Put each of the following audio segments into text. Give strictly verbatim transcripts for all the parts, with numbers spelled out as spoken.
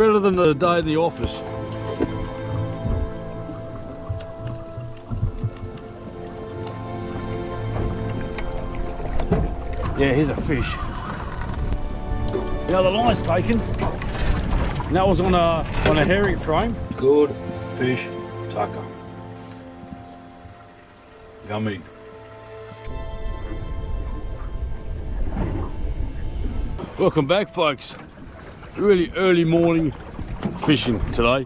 better than the day in the office. Yeah, here's a fish. Now the line's taken. And that was on a on a herring frame. Good fish, Tucker. Yummy. Welcome back, folks. Really early morning fishing today,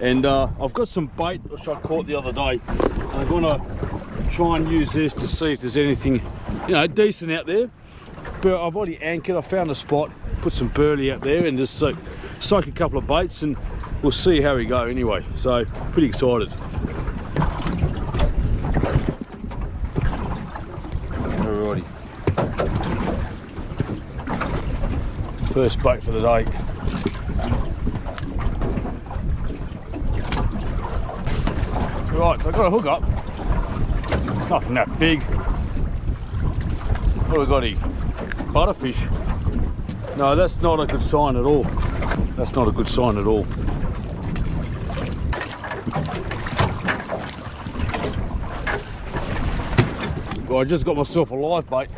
and uh, I've got some bait which I caught the other day. And I'm gonna try and use this to see if there's anything, you know, decent out there. But I've already anchored. I found a spot, put some burley out there, and just soak, soak a couple of baits, and we'll see how we go anyway. So pretty excited. Alrighty. First bait for the day. Right, so I've got a hook up. Nothing that big. What have we got here? Butterfish. No, that's not a good sign at all. That's not a good sign at all. Well, I just got myself a live bait.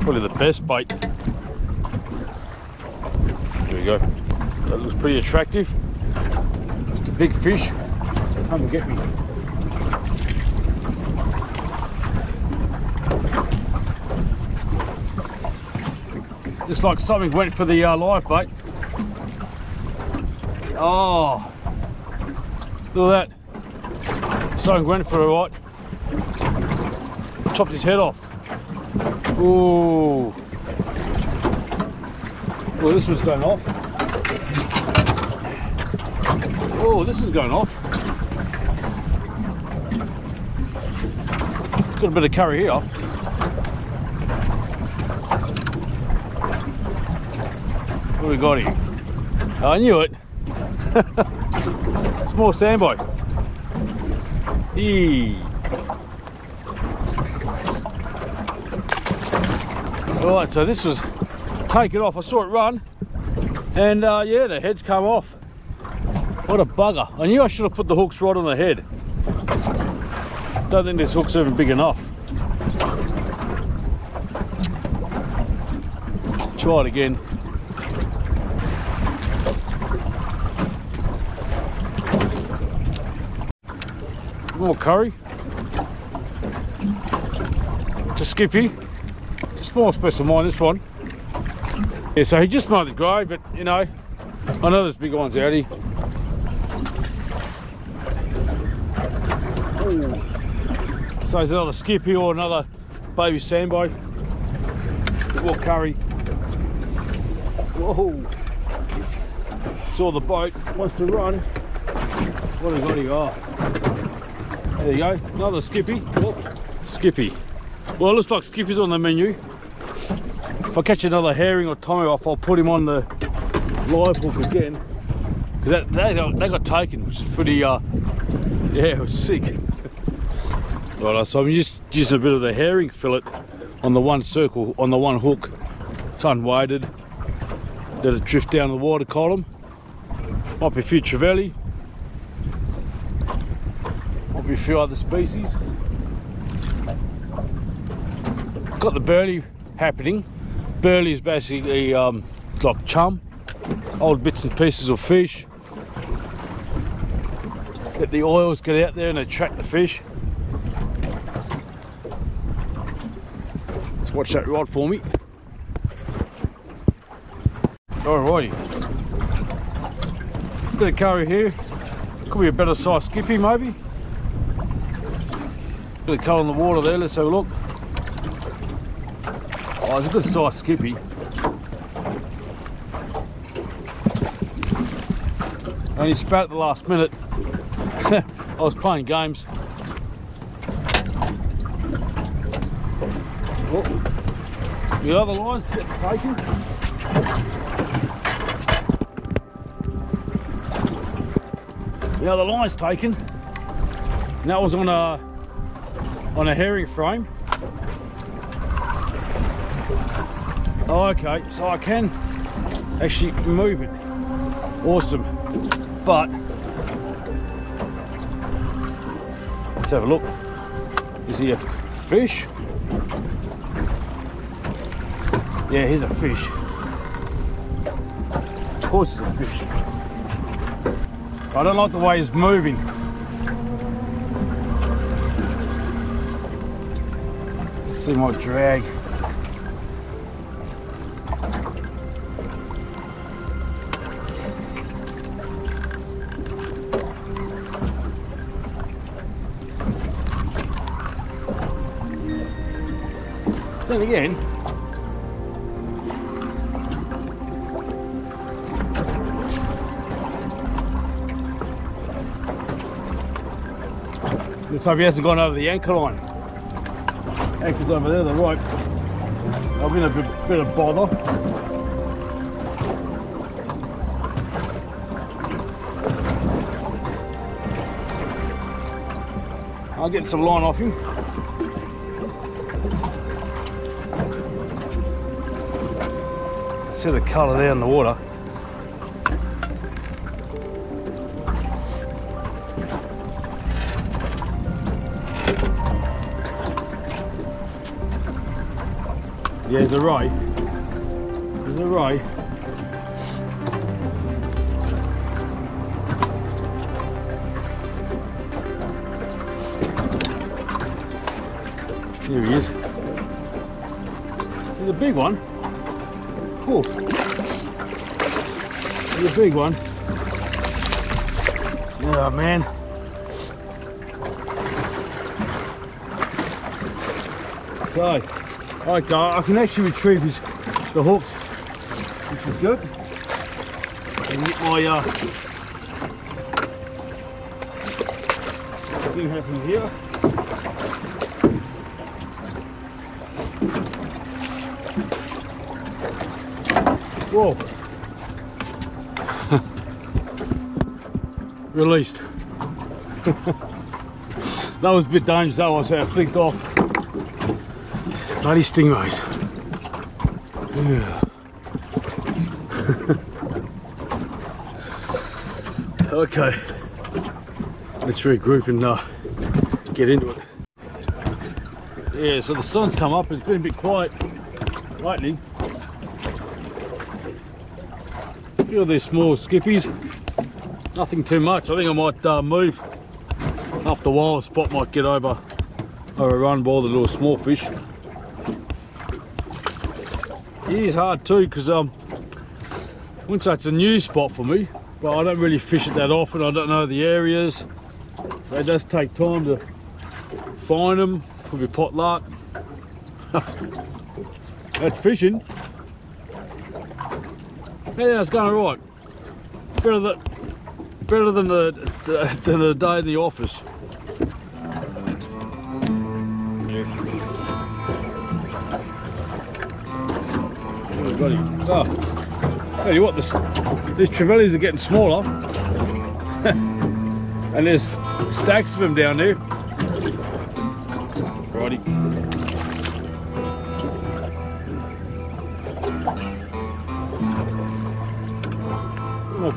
Probably the best bait. There we go. That looks pretty attractive. Just a big fish. Come and get me. Just like something went for the uh, live bait. Oh, look at that. Something went for it, right? Chopped his head off. Ooh. Well, this one's going off. Oh, this is going off. Got a bit of curry here. What do we got here? I knew it. Small sandbite. Eee. Alright, so this was taken off. I saw it run, and uh, yeah, the head's come off. What a bugger. I knew I should have put the hooks right on the head. Don't think this hook's even big enough. Try it again. More curry. To Skippy. It's a small special of mine, this one. Yeah, so he just might have grown, but you know, I know there's big ones out here. Ooh. So there's another Skippy or another baby sandbite. More curry. Whoa. Saw the boat, wants to run. What a bloody guy. There you go, another Skippy. Oh, Skippy. Well, it looks like Skippy's on the menu. If I catch another herring or tommy off, I'll put him on the live hook again. Because that, they, got, they got taken, which is pretty, uh, yeah, it was sick. Right, so I'm just using a bit of the herring fillet on the one circle, on the one hook. It's unweighted. Let it drift down the water column. Might be a few Trevally. A few other species. Got the burley happening. Burley is basically um, like chum, old bits and pieces of fish. Let the oils get out there and attract the fish. Let's watch that rod for me. Alrighty. Bit of curry here. Could be a better size Skippy maybe. Bit of colour in the water there, let's have a look. Oh, it's a good size Skippy. Only spat at the last minute. I was playing games. Oh, the other line's taken. The other line's taken. And that was on a on a herring frame. Oh, okay, so I can actually move it. awesome. But let's have a look. Is he a fish? Yeah, he's a fish. Of course he's a fish. I don't like the way he's moving. Let's see my drag. Then again, let's hope he hasn't gone over the anchor line. Anchor's over there, the rope. I've been a bit, bit of bother. I'll get some line off him. See the colour there in the water. Yeah, there's a ray. There's a ray. Here he is. He's a big one. Cool. He's a big one. Oh man. So, okay, I can actually retrieve his the hooks, which is good. And get my uh, thing happening here. Whoa. Released. That was a bit dangerous, that was how I flicked off. Bloody stingrays. Yeah. Okay. Let's regroup and uh, get into it. Yeah, so the sun's come up, it's been a bit quiet lately. Look at these small skippies, nothing too much. I think I might uh, move. After a while, a spot might get over, overrun by all the little small fish. It is hard too, because um, I wouldn't say it's a new spot for me, but I don't really fish it that often. I don't know the areas, so it does take time to find them. Could be potluck. That's fishing. Yeah, it's going alright. Better than better than the, the than the day in the office. Oh, tell you what, this these Trevallies are getting smaller, and there's stacks of them down there. Righty.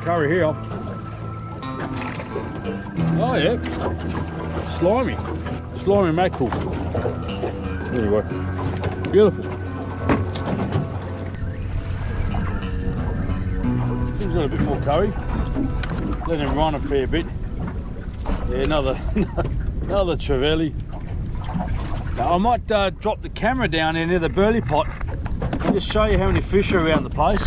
Curry here. Oh yeah, slimy, slimy mackerel. Anyway, beautiful. He's got a bit more curry. Let him run a fair bit. Yeah, another, another Trevally. Now I might uh, drop the camera down in near the burley pot and just show you how many fish are around the place.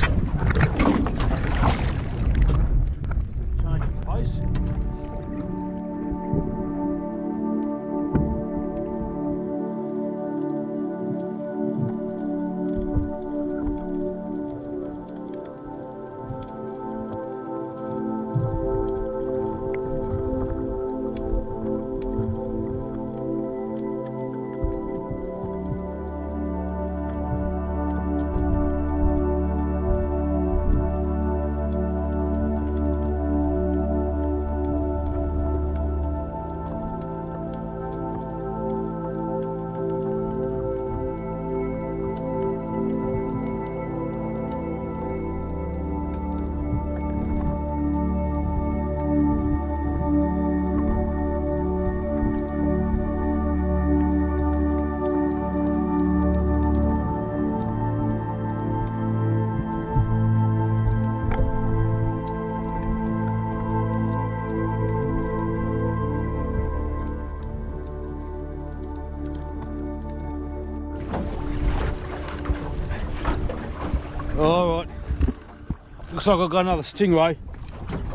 looks like I've got another stingray.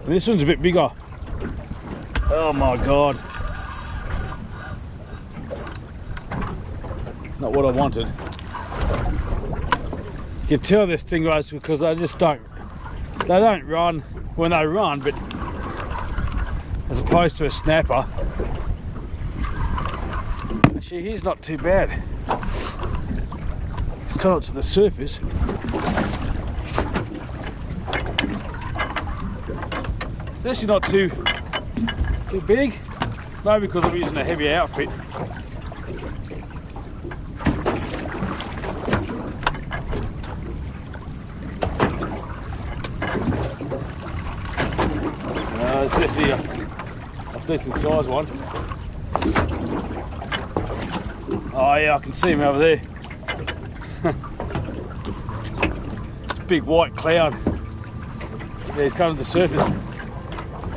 And this one's a bit bigger. Oh my God. Not what I wanted. You can tell they're stingrays because they just don't, they don't run when they run, but as opposed to a snapper. Actually, he's not too bad. He's come up to the surface. It's actually not too too big. No, because I'm using a heavy outfit. No, it's definitely a, a decent size one. Oh yeah, I can see him over there. It's a big white cloud. Yeah, he's come to the surface.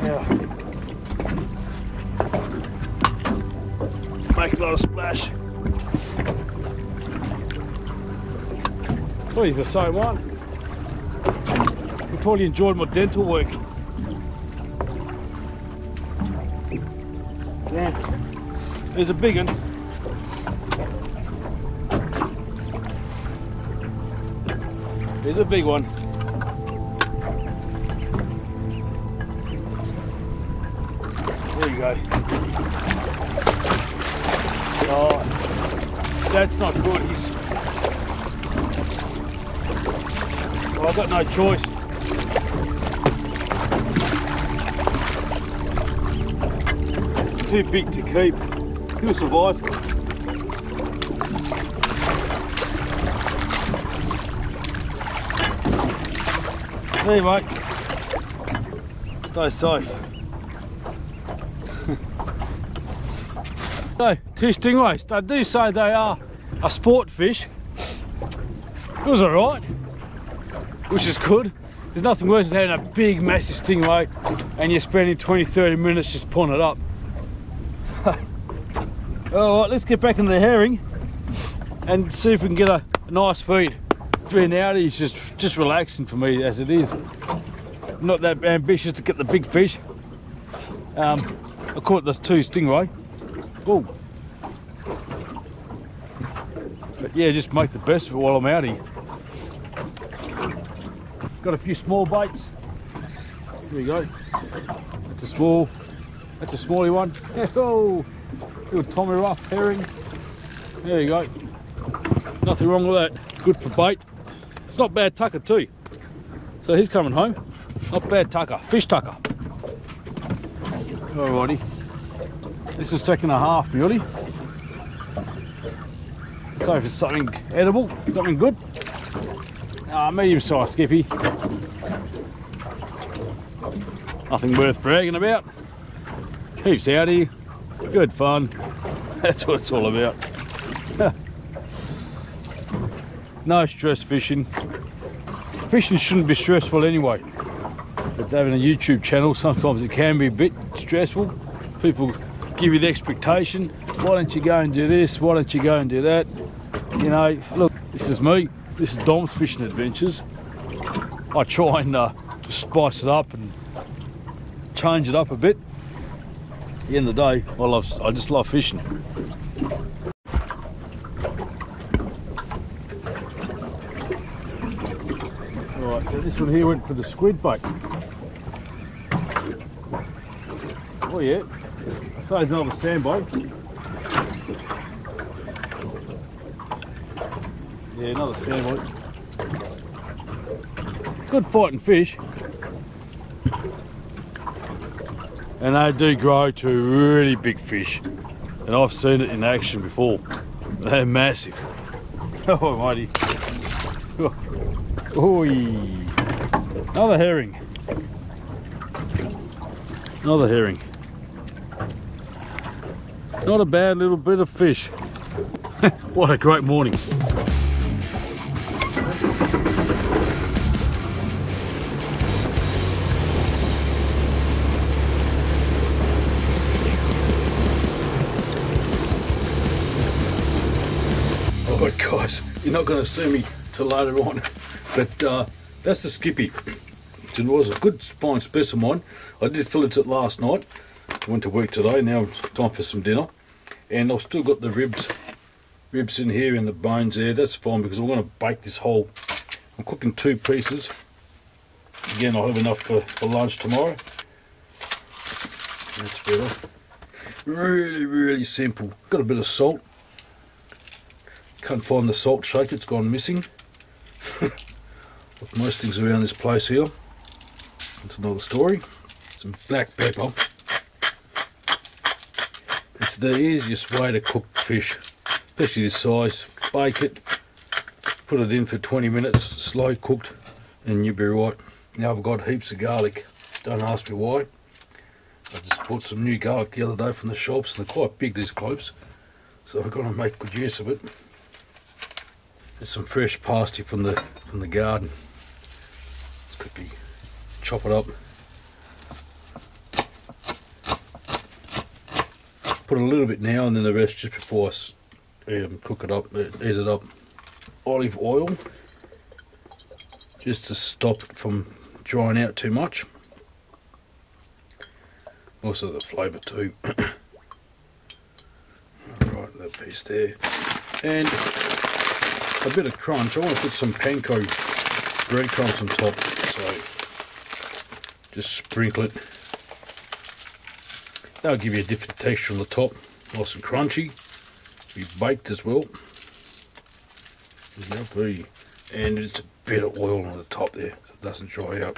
Yeah. Make a lot of splash. Oh, he's the same one. He probably enjoyed my dental work. Yeah. There's a big one. It's a big one. There you go. Oh, that's not good. He's... Well, I've got no choice. It's too big to keep. He'll survive. See, mate. Stay safe. So, two stingrays. They do say they are a sport fish. It was alright, which is good. There's nothing worse than having a big, massive stingray and you're spending twenty, thirty minutes just pulling it up. Alright, let's get back into the herring and see if we can get a, a nice feed. Being out is just just relaxing for me as it is. I'm not that ambitious to get the big fish. Um, I caught the two stingray. Ooh. But yeah, just make the best of it while I'm out here. Got a few small baits. Here we go. That's a small. That's a smallie one. Oh, little Tommy Ruff herring. There you go. Nothing wrong with that. Good for bait. It's not bad tucker too. So he's coming home. Not bad tucker. Fish tucker. Alrighty. This is taking a half beauty. So if it's something edible, something good. Ah, medium size Skippy. Nothing worth bragging about. Heaps out here. Good fun. That's what it's all about. No stress fishing. Fishing shouldn't be stressful anyway. But having a YouTube channel, sometimes it can be a bit stressful. People give you the expectation, why don't you go and do this? Why don't you go and do that? You know, look, this is me. This is Dom's Fishing Adventures. I try and uh, spice it up and change it up a bit. At the end of the day, I, love, I just love fishing. This one here went for the squid bait. Oh yeah, I say it's not a sand bait. Yeah, another sand bite. Good fighting fish. And they do grow to really big fish. And I've seen it in action before. They're massive. Oh mighty. Oi. Another herring. Another herring. Not a bad little bit of fish. What a great morning. Alright guys, you're not going to see me till later on, but uh, that's the Skippy. it was a good fine specimen. I did fillet it last night. I went to work today, now it's time for some dinner. And I've still got the ribs ribs in here and the bones there. That's fine because I'm going to bake this whole. I'm cooking two pieces. Again, I'll have enough for, for lunch tomorrow. That's better. Really, really simple. Got a bit of salt. Can't find the salt shaker, it's gone missing. Like most things around this place here. That's another story. Some black pepper. It's the easiest way to cook fish, especially this size. Bake it, put it in for twenty minutes, slow cooked, and you'll be right. Now I've got heaps of garlic. Don't ask me why. I just bought some new garlic the other day from the shops, and they're quite big, these cloves. So I've got to make good use of it. There's some fresh parsley from the from the garden. This could be chop it up. Put a little bit now and then the rest just before I um, cook it up, eat it up. Olive oil, just to stop it from drying out too much. Also the flavour too. Alright, that piece there. And a bit of crunch. I want to put some panko breadcrumbs on top, so just sprinkle it. That'll give you a different texture on the top, nice and crunchy. We've baked as well. Lovely. And it's a bit of oil on the top there, so it doesn't dry out.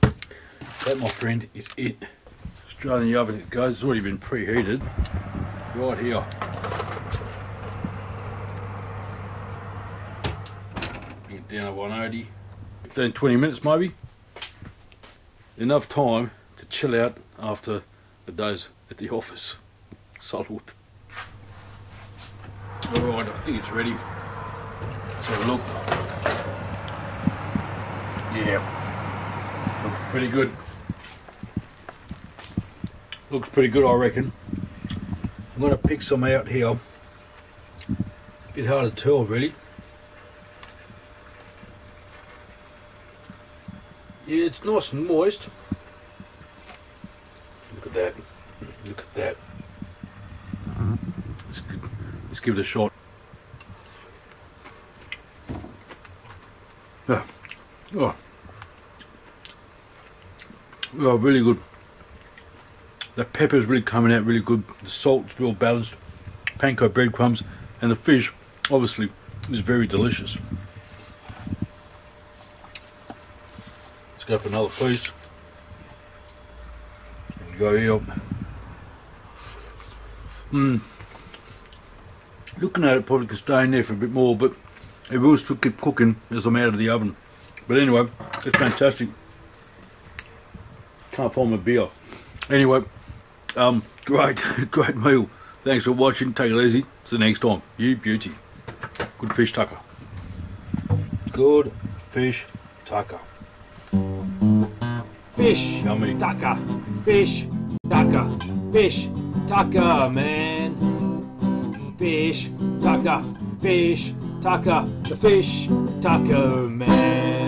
That, my friend, is it. Straight in the oven it goes. It's already been preheated right here. Bring it down to one eighty. fifteen, twenty minutes maybe. Enough time to chill out after the days at the office. Salud. Alright, I think it's ready. Let's have a look. Yeah, looks pretty good. Looks pretty good, I reckon. I'm going to pick some out here. A bit hard to tell, really. Yeah, it's nice and moist. Look at that, look at that. Let's, let's give it a shot. Yeah. Oh. Oh, really good. The pepper's really coming out really good. The salt's well balanced. Panko breadcrumbs and the fish, obviously, is very delicious. Let's go for another piece. Go here. Mm. Looking at it, probably could stay in there for a bit more, but it will still keep cooking as I'm out of the oven. But anyway, it's fantastic. Can't find my beer. Anyway, um, great, great meal. Thanks for watching. Take it easy. See you next time. You beauty. Good fish tucker. Good fish tucker. Fish Tucker, Fish Tucker, Fish Tucker Man. Fish Tucker, Fish Tucker, the Fish Tucker Man.